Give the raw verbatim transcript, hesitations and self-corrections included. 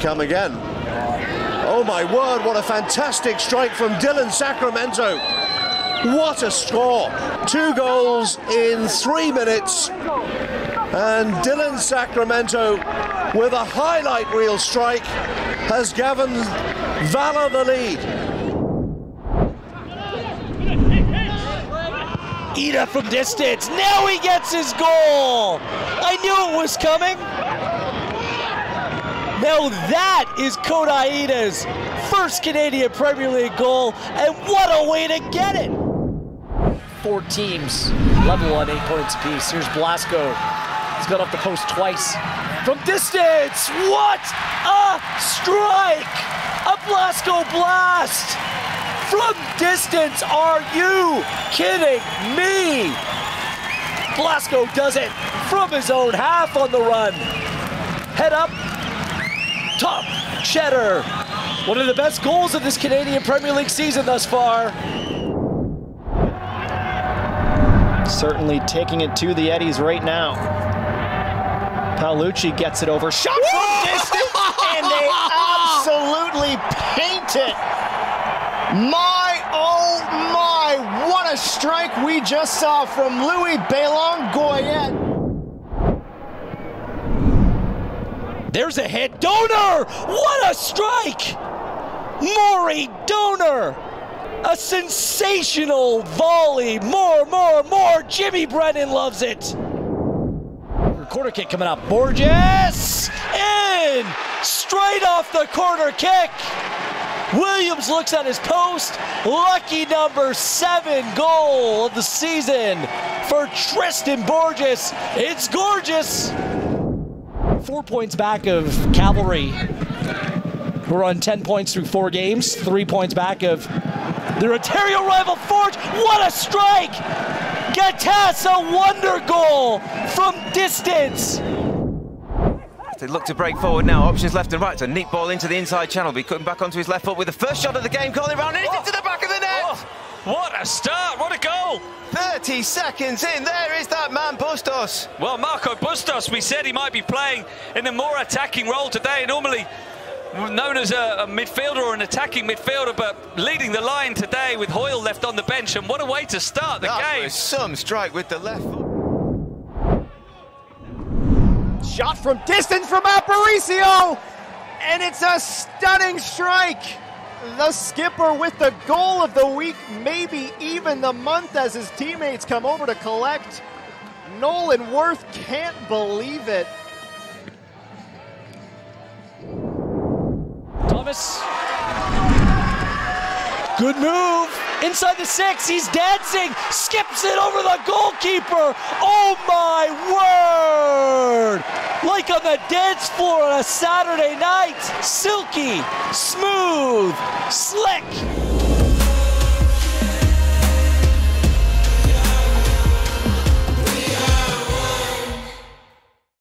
come again. Oh my word, what a fantastic strike from Dylan Sacramento. What a score. Two goals in three minutes. And Dylan Sacramento, with a highlight reel strike, has given Valor the lead. Ida from distance. Now he gets his goal. I knew it was coming. Now that is Kodai Ida's first Canadian Premier League goal, and what a way to get it! Four teams level on eight points apiece. Here's Blasco. He's got off the post twice. From distance, what a strike! A Blasco blast! From distance, are you kidding me? Blasco does it from his own half on the run. Head up. Top cheddar. One of the best goals of this Canadian Premier League season thus far. Certainly taking it to the Eddies right now. Paolucci gets it over. Shot from distance, and they absolutely paint it. My, oh my, what a strike we just saw from Louis Bailone Goyette. There's a hit. Doner! What a strike! Maury Doner! A sensational volley. More, more, more. Jimmy Brennan loves it. Corner kick coming up. Borges! In! Straight off the corner kick. Williams looks at his post. Lucky number seven goal of the season for Tristan Borges. It's gorgeous. Four points back of Cavalry. We're on ten points through four games. Three points back of their Ontario rival Forge. What a strike! Gattas, a wonder goal from distance. They look to break forward now. Options left and right. So neat ball into the inside channel. Be cutting back onto his left foot with the first shot of the game. Calling around, and it's into the back of the net. Oh, what a start! What a goal! thirty seconds in, there is that man Bustos. Well, Marco Bustos, we said he might be playing in a more attacking role today, normally known as a, a midfielder or an attacking midfielder, but leading the line today with Hoyle left on the bench, and what a way to start the that game. Was some strike with the left foot. Shot from distance from Aparicio, and it's a stunning strike. The skipper with the goal of the week, maybe even the month, as his teammates come over to collect. Nolan Wirth can't believe it. Thomas. Good move. Inside the six, he's dancing. Skips it over the goalkeeper. Oh my word! Like on the dance floor on a Saturday night. Silky, smooth, slick.